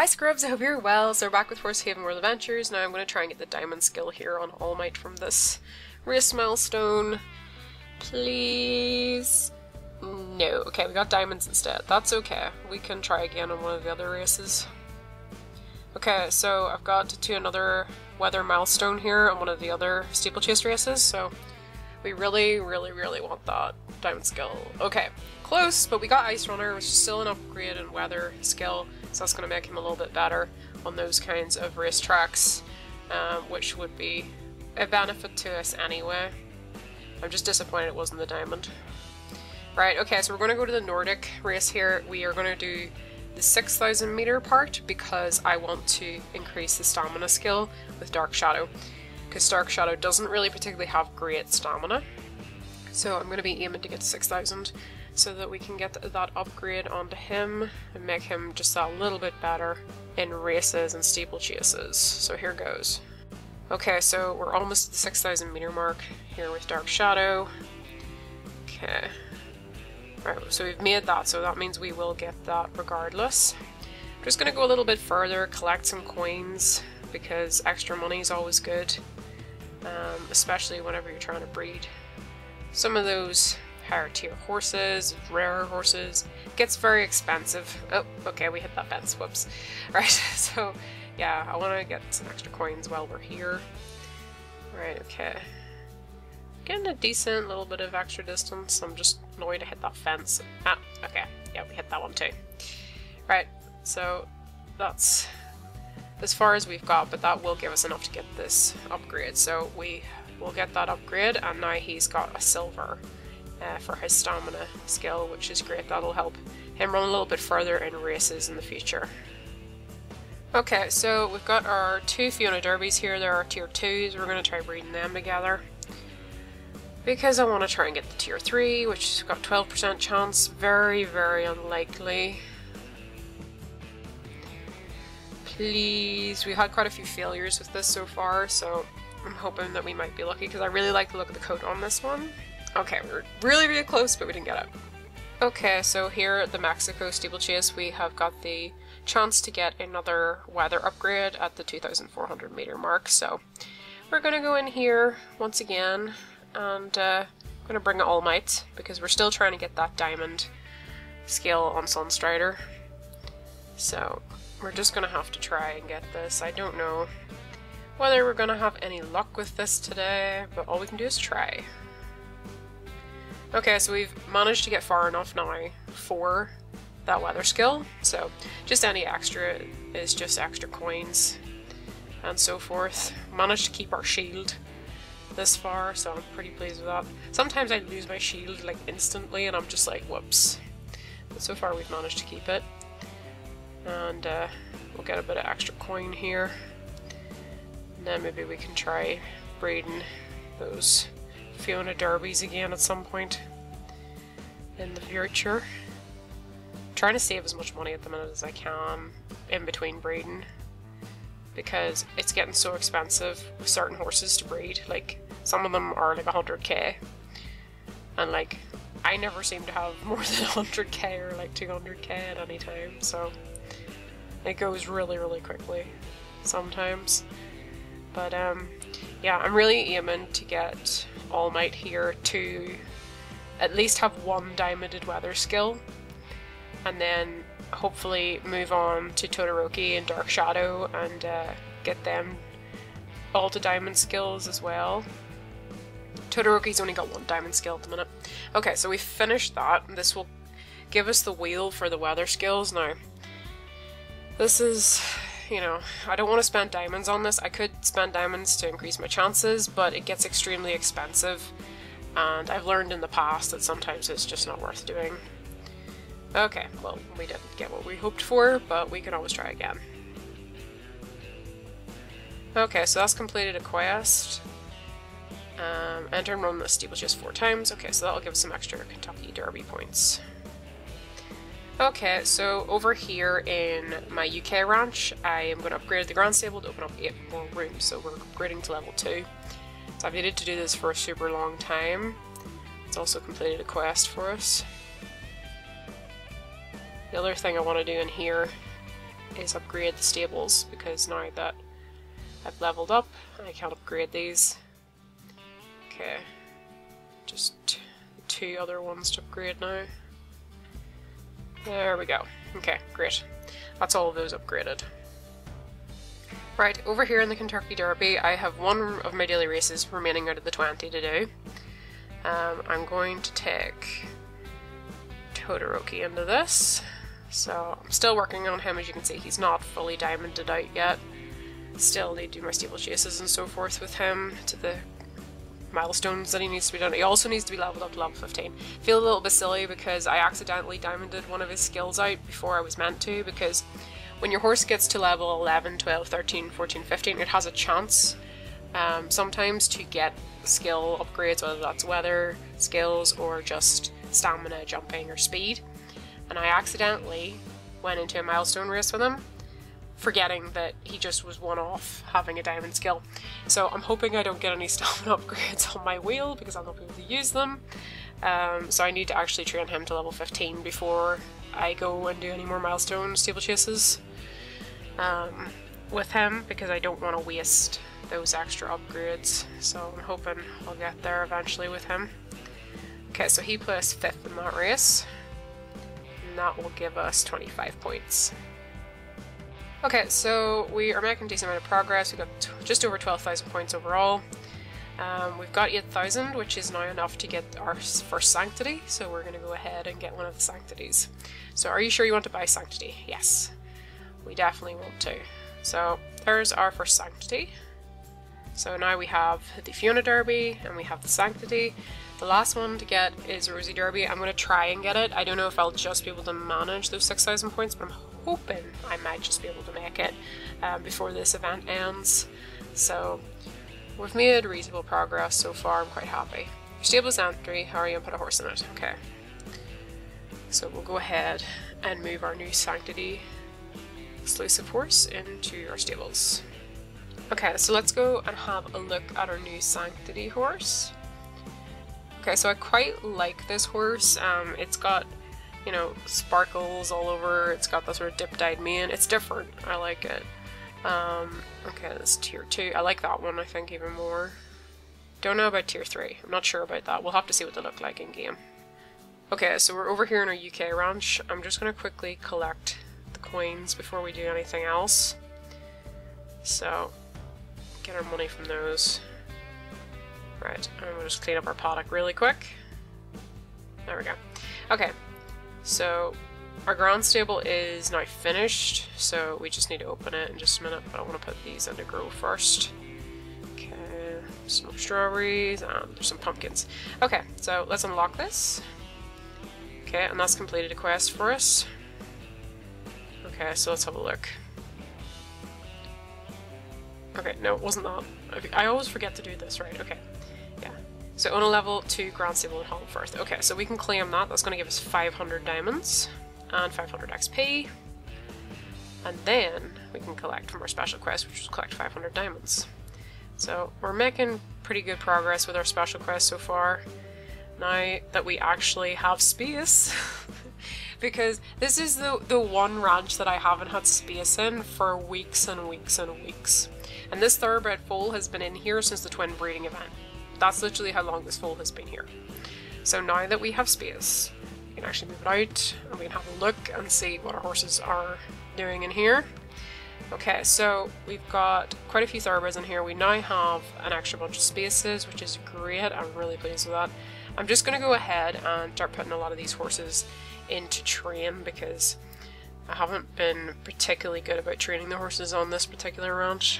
Hi Scrubs, I hope you're well. So we're back with Horse Haven World Adventures. Now I'm going to try and get the diamond skill here on All Might from this race milestone. Please. No. Okay, we got diamonds instead. That's okay. We can try again on one of the other races. Okay, so I've got to another weather milestone here on one of the other steeplechase races, so we really want that diamond skill. Okay, close, but we got Ice Runner, which is still an upgrade in weather skill, so that's going to make him a little bit better on those kinds of race tracks, which would be a benefit to us anyway. I'm just disappointed it wasn't the diamond. Right, okay, so we're going to go to the Nordic race here. We are going to do the 6,000 meter part because I want to increase the stamina skill with Dark Shadow, because Dark Shadow doesn't really particularly have great stamina. So I'm going to be aiming to get 6,000 so that we can get that upgrade onto him and make him just a little bit better in races and steeplechases. So here goes. Okay, so we're almost at the 6,000 meter mark here with Dark Shadow. Okay. Alright, so we've made that, so that means we will get that regardless. I'm just going to go a little bit further, collect some coins, because extra money is always good, especially whenever you're trying to breed some of those higher tier horses, rarer horses. It gets very expensive. Oh, okay, we hit that fence, whoops. Right, so yeah, I want to get some extra coins while we're here. Alright, okay. Getting a decent little bit of extra distance. I'm just annoyed I hit that fence. Ah, okay. Yeah, we hit that one too. Right, so that's as far as we've got, but that will give us enough to get this upgrade. So we will get that upgrade, and now he's got a silver for his stamina skill, which is great. That'll help him run a little bit further in races in the future. Okay, so we've got our two Fiona Derbys here. They're our tier 2s. We're going to try breeding them together, because I want to try and get the tier 3, which has got 12% chance. Very unlikely. Please. We've had quite a few failures with this so far, so I'm hoping that we might be lucky, because I really like the look of the coat on this one. Okay, we were really close, but we didn't get it. Okay, so here at the Mexico Steeplechase, we have got the chance to get another weather upgrade at the 2,400 meter mark, so we're going to go in here once again. And I'm going to bring All Might, because we're still trying to get that diamond skill on Sunstrider. So we're just going to have to try and get this. I don't know whether we're going to have any luck with this today, but all we can do is try. Okay, so we've managed to get far enough now for that weather skill. So just any extra is just extra coins and so forth. Managed to keep our shield this far, so I'm pretty pleased with that. Sometimes I lose my shield like instantly and I'm just like, whoops. But so far we've managed to keep it. And we'll get a bit of extra coin here. And then maybe we can try breeding those Fiona Derbys again at some point in the future. I'm trying to save as much money at the minute as I can in between breeding, because it's getting so expensive with certain horses to breed. Like, some of them are like 100k, and like, I never seem to have more than 100k or like 200k at any time, so it goes really quickly sometimes. But yeah, I'm really aiming to get All Might here to at least have one diamonded weather skill, and then hopefully move on to Todoroki and Dark Shadow and get them all to diamond skills as well. Todoroki's only got one diamond skill at the minute. Okay, so we finished that. This will give us the wheel for the weather skills. Now, this is, you know, I don't want to spend diamonds on this. I could spend diamonds to increase my chances, but it gets extremely expensive, and I've learned in the past that sometimes it's just not worth doing. Okay, well, we didn't get what we hoped for, but we can always try again. Okay, so that's completed a quest. Enter and run the steeplechase 4 times. Okay, so that'll give us some extra Kentucky Derby points. Okay, so over here in my UK ranch, I am going to upgrade the Grand Stable to open up 8 more rooms, so we're upgrading to level 2. So I've needed to do this for a super long time. It's also completed a quest for us. The other thing I want to do in here is upgrade the stables, because now that I've leveled up, I can't upgrade these. Okay, just two other ones to upgrade now. There we go. Okay, great. That's all of those upgraded. Right, over here in the Kentucky Derby, I have one of my daily races remaining out of the 20 to do. I'm going to take Todoroki into this. So I'm still working on him, as you can see. He's not fully diamonded out yet. Still need to do my steeplechases and so forth with him to the milestones that he needs to be done. He also needs to be leveled up to level 15. I feel a little bit silly because I accidentally diamonded one of his skills out before I was meant to, because when your horse gets to level 11, 12, 13, 14, 15, it has a chance sometimes to get skill upgrades, whether that's weather skills or just stamina, jumping, or speed. And I accidentally went into a milestone race with him, forgetting that he just was one off having a diamond skill. So I'm hoping I don't get any stamina upgrades on my wheel because I'll not be able to use them. So I need to actually train him to level 15 before I go and do any more milestone steeplechases with him, because I don't want to waste those extra upgrades. So I'm hoping I'll get there eventually with him. Okay, so he placed 5th in that race, and that will give us 25 points. Okay, so we are making a decent amount of progress. We've got just over 12,000 points overall. We've got 8,000, which is now enough to get our first Sanctity, so we're going to go ahead and get one of the Sanctities. So are you sure you want to buy Sanctity? Yes, we definitely want to. So there's our first Sanctity. So now we have the Fiona Derby, and we have the Sanctity. The last one to get is Rosie Derby. I'm going to try and get it. I don't know if I'll just be able to manage those 6,000 points, but I'm hoping I might just be able to make it before this event ends. So we've made reasonable progress so far. I'm quite happy. Your stable's entry. How are you going to put a horse in it? Okay. So we'll go ahead and move our new Sanctity exclusive horse into our stables. Okay, so let's go and have a look at our new Sanctity horse. Okay, so I quite like this horse. It's got, you know, sparkles all over. It's got that sort of dip-dyed mane. It's different. I like it. Okay, that's tier 2. I like that one, I think, even more. Don't know about tier 3. I'm not sure about that. We'll have to see what they look like in game. Okay, so we're over here in our UK ranch. I'm just going to quickly collect the coins before we do anything else. So, get our money from those. Right, and we'll just clean up our paddock really quick. There we go. Okay, so our ground stable is now finished, so we just need to open it in just a minute, but I want to put these under grow first. Okay, some strawberries, and there's some pumpkins. Okay, so let's unlock this. Okay, and that's completed a quest for us. Okay, so let's have a look. Okay, no, it wasn't that. I always forget to do this, right? Okay, yeah. So own a level 2 ground stable in Holmfirth. Okay, so we can claim that. That's going to give us 500 diamonds and 500 XP. And then we can collect from our special quest, which is collect 500 diamonds. So we're making pretty good progress with our special quest so far. Now that we actually have space. Because this is the one ranch that I haven't had space in for weeks and weeks and weeks. And this thoroughbred foal has been in here since the twin breeding event. That's literally how long this foal has been here. So now that we have space, we can actually move it out and we can have a look and see what our horses are doing in here. Okay, so we've got quite a few thoroughbreds in here. We now have an extra bunch of spaces, which is great. I'm really pleased with that. I'm just going to go ahead and start putting a lot of these horses into train, because I haven't been particularly good about training the horses on this particular ranch.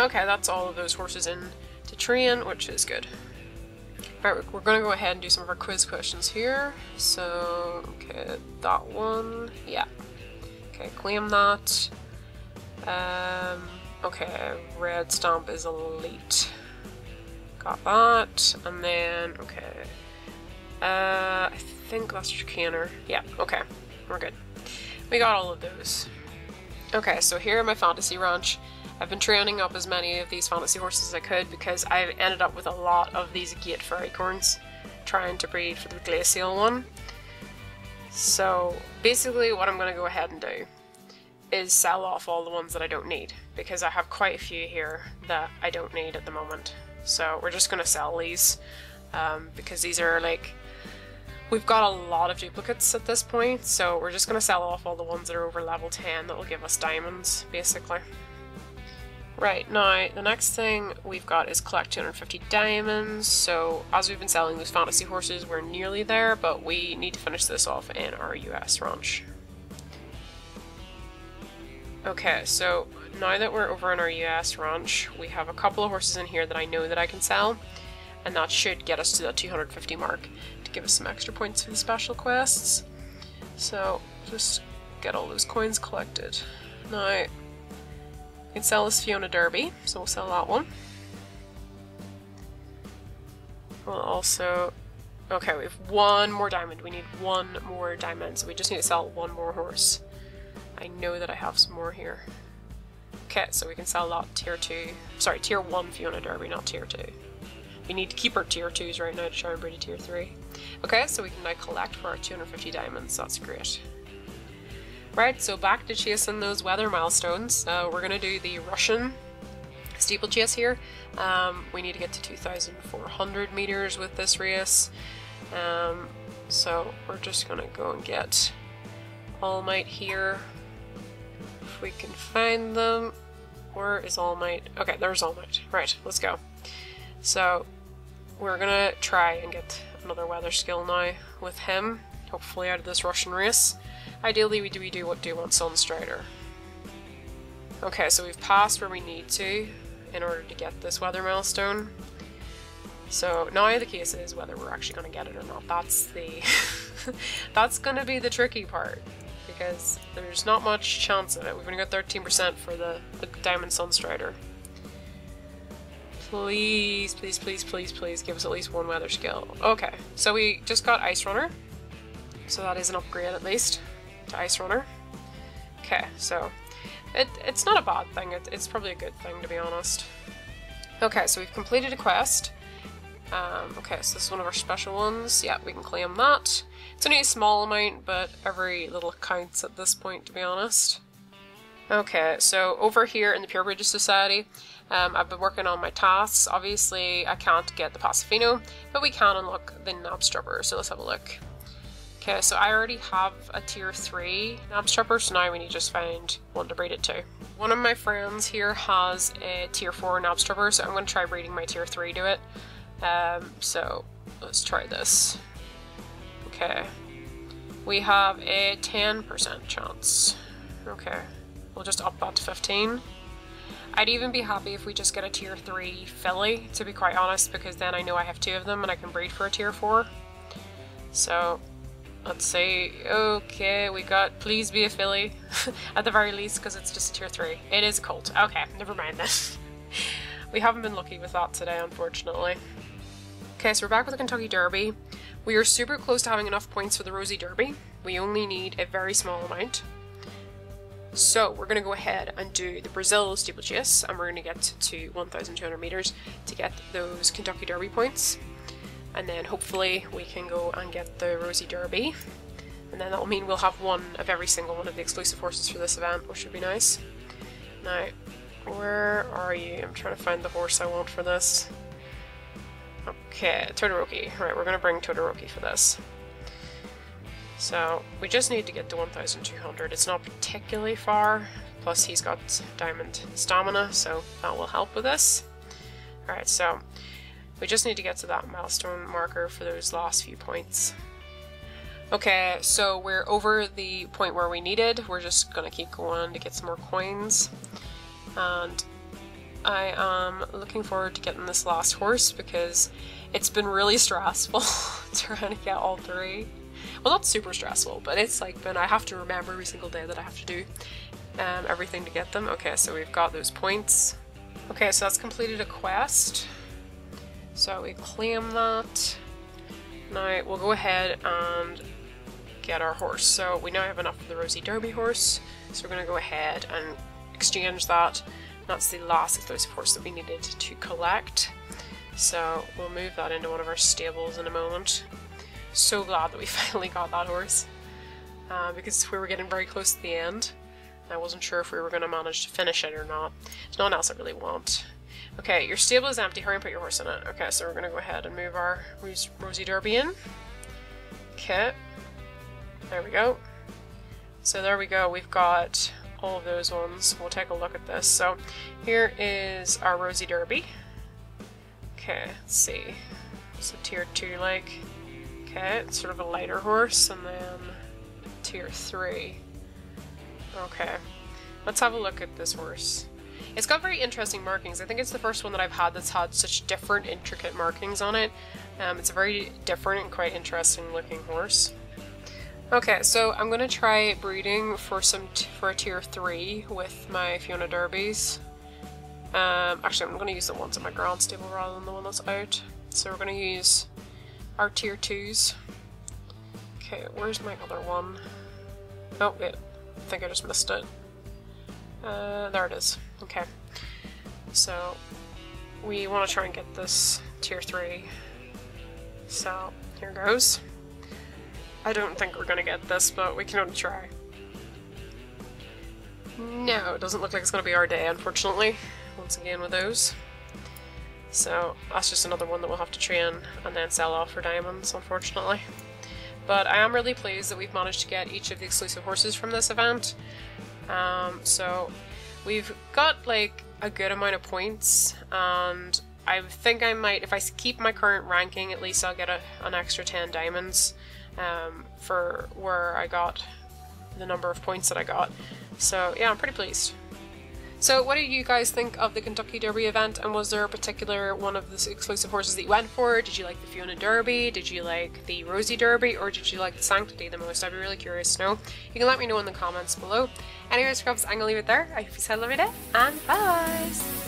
Okay, that's all of those horses in to train, which is good. Alright, we're going to go ahead and do some of our quiz questions here. So, okay, that one, yeah. Okay, claim that. Okay, red stamp is elite. Got that, and then, okay. I think that's chicaner. Yeah, okay, we're good. We got all of those. Okay, so here in my fantasy ranch, I've been training up as many of these fantasy horses as I could, because I've ended up with a lot of these gate fairy corns. trying to breed for the glacial one. So basically what I'm going to go ahead and do is sell off all the ones that I don't need, because I have quite a few here that I don't need at the moment. So we're just going to sell these because these are like, we've got a lot of duplicates at this point, so we're just going to sell off all the ones that are over level 10 that will give us diamonds, basically. Right, now the next thing we've got is collect 250 diamonds, so as we've been selling those fantasy horses we're nearly there, but we need to finish this off in our US ranch. Okay, so now that we're over in our US ranch, we have a couple of horses in here that I know that I can sell, and that should get us to the 250 mark to give us some extra points for the special quests. So just get all those coins collected. Now, we can sell this Fiona Derby, so we'll sell that one. We'll also... okay, we have one more diamond. We need one more diamond, so we just need to sell one more horse. I know that I have some more here. Okay, so we can sell that tier 1 Fiona Derby, not tier 2. We need to keep our tier 2s right now to try and breed a tier 3. Okay, so we can now collect for our 250 diamonds, that's great. Right, so back to chasing those weather milestones. We're going to do the Russian steeplechase here. We need to get to 2,400 meters with this race. So we're just going to go and get All Might here. If we can find them. Where is All Might? Okay, there's All Might. Right, let's go. So we're going to try and get another weather skill now with him, hopefully out of this Russian race. Ideally we do want Sunstrider. Okay, so we've passed where we need to in order to get this weather milestone. So now the case is whether we're actually going to get it or not. That's the that's going to be the tricky part, because there's not much chance of it. We've only got 13% for the Diamond Sunstrider. Please, please, please, please, please give us at least one weather skill. Okay, so we just got Ice Runner, so that is an upgrade at least to Ice Runner. Okay, so it's not a bad thing. It's probably a good thing, to be honest. Okay, so we've completed a quest. Okay, so this is one of our special ones. Yeah, we can claim that. It's only a small amount, but every little counts at this point, to be honest. Okay, so over here in the Pure Bridges Society, I've been working on my tasks. Obviously, I can't get the Pasofino, but we can unlock the Nabstrupper, so let's have a look. Okay, so I already have a tier 3 Nabstrupper, so now we need to just find one to breed it to. One of my friends here has a tier 4 Nabstrupper, so I'm going to try breeding my tier 3 to it. So let's try this. Okay, we have a 10% chance. Okay, we'll just up that to 15. I'd even be happy if we just get a tier 3 filly, to be quite honest, because then I know I have 2 of them and I can breed for a tier 4. So let's see. Okay, we got please be a filly at the very least, because it's just a tier 3. It is a colt. Okay, never mind then. We haven't been lucky with that today, unfortunately. Okay, so we're back with the Kentucky Derby. We are super close to having enough points for the Rosie Derby. We only need a very small amount. So we're going to go ahead and do the Brazil steeplechase, and we're going to get to 1,200 meters to get those Kentucky Derby points. And then hopefully we can go and get the Rosie Derby. And then that'll mean we'll have one of every single one of the exclusive horses for this event, which would be nice. Now, where are you? I'm trying to find the horse I want for this. Okay, Todoroki. Right, we're going to bring Todoroki for this. So we just need to get to 1,200. It's not particularly far, plus he's got diamond stamina, so that will help with this. Alright, so we just need to get to that milestone marker for those last few points. Okay, so we're over the point where we needed. We're just going to keep going to get some more coins. And I am looking forward to getting this last horse, because it's been really stressful trying to get all 3. Well, not super stressful, but it's like I have to remember every single day that I have to do everything to get them. Okay, so we've got those points. Okay, so that's completed a quest. So we claim that. Now we'll go ahead and get our horse. So we now have enough for the Rosie Derby horse, so we're going to go ahead and exchange that. That's the last exclusive horse that we needed to collect. So we'll move that into one of our stables in a moment. So glad that we finally got that horse, because we were getting very close to the end. I wasn't sure if we were going to manage to finish it or not. There's no one else I really want. Okay, your stable is empty. Hurry and put your horse in it. Okay, so we're going to go ahead and move our Rosie Derby in. Okay. There we go. So there we go. We've got all of those ones. We'll take a look at this. So here is our Rosie Derby. Okay, let's see. So tier 2 like. Okay, it's sort of a lighter horse. And then tier 3. Okay, let's have a look at this horse. It's got very interesting markings. I think it's the first one that I've had that's had such different intricate markings on it. It's a very different and quite interesting looking horse. Okay, so I'm going to try breeding for a tier 3 with my Fiona Derbys. Actually, I'm going to use the ones in my ground stable rather than the one that's out. So we're going to use our tier 2s. Okay, where's my other one? Oh, wait. I think I just missed it. There it is. Okay. So we want to try and get this tier 3. So here goes. I don't think we're going to get this, but we can only try. No, it doesn't look like it's going to be our day, unfortunately. Once again with those. So that's just another one that we'll have to train and then sell off for diamonds, unfortunately. But I am really pleased that we've managed to get each of the exclusive horses from this event. So we've got like a good amount of points, and I think I might, if I keep my current ranking, at least I'll get an extra 10 diamonds for where I got the number of points that I got. So yeah, I'm pretty pleased. So what do you guys think of the Kentucky Derby event, and was there a particular one of the exclusive horses that you went for? Did you like the Fiona Derby? Did you like the Rosie Derby? Or did you like the Sanctity the most? I'd be really curious to know. You can let me know in the comments below. Anyways, I'm going to leave it there. I hope you had a lovely day, and bye!